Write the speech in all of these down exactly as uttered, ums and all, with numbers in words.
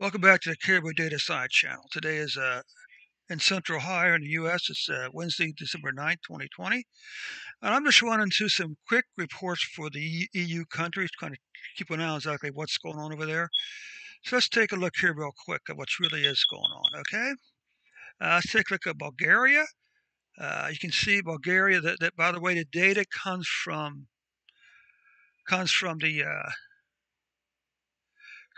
Welcome back to the Caribou Data Science Channel. Today is uh, in Central High in the U S It's uh, Wednesday, December ninth, twenty twenty. And I'm just running through some quick reports for the E U countries, kind of keep an eye on exactly what's going on over there. So let's take a look here real quick at what really is going on, okay? Uh, let's take a look at Bulgaria. Uh, you can see Bulgaria, that, that, by the way, the data comes from, comes from the, uh,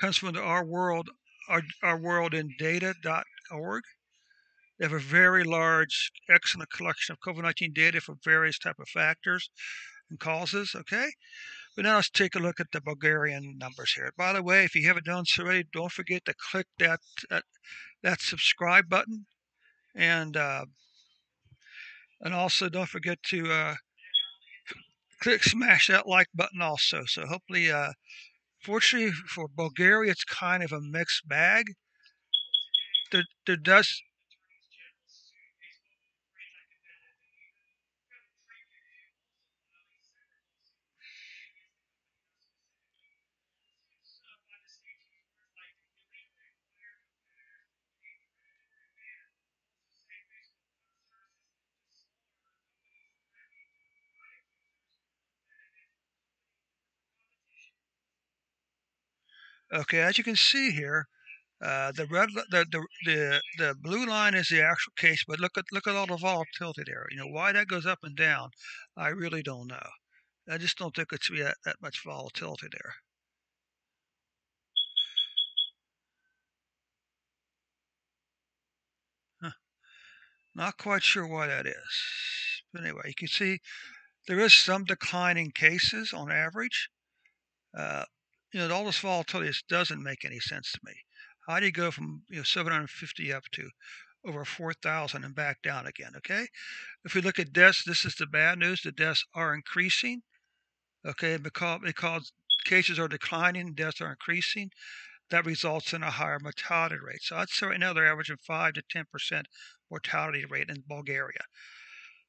comes from the Our World Our, our world in data dot org. They have a very large, excellent collection of COVID nineteen data for various type of factors and causes, okay? But now let's take a look at the Bulgarian numbers here. By the way, if you haven't done so already, don't forget to click that that, that subscribe button. And, uh, and also don't forget to uh, click, smash that like button also. So hopefully, uh, fortunately for Bulgaria, it's kind of a mixed bag. There, there does. Okay, as you can see here, uh, the red, the, the the the blue line is the actual case, but look at look at all the volatility there. You know why that goes up and down? I really don't know. I just don't think it's be that, that much volatility there. Huh. Not quite sure why that is. But anyway, you can see there is some declining cases on average. Uh, You know, all this volatility just doesn't make any sense to me. How do you go from you know, seven hundred fifty up to over four thousand and back down again, okay? If we look at deaths, this is the bad news. The deaths are increasing, okay? Because, because cases are declining, deaths are increasing. That results in a higher mortality rate. So I'd say right now they're averaging five to ten percent mortality rate in Bulgaria.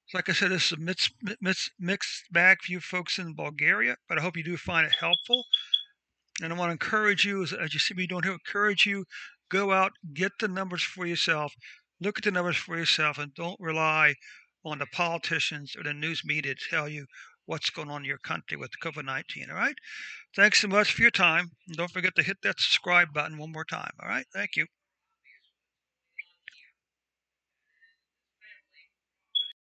So like I said, this is a mixed, mixed, mixed bag for you folks in Bulgaria, but I hope you do find it helpful. And I want to encourage you, as you see me doing here, encourage you, go out, get the numbers for yourself, look at the numbers for yourself, and don't rely on the politicians or the news media to tell you what's going on in your country with COVID nineteen, all right? Thanks so much for your time. And don't forget to hit that subscribe button one more time, all right? Thank you.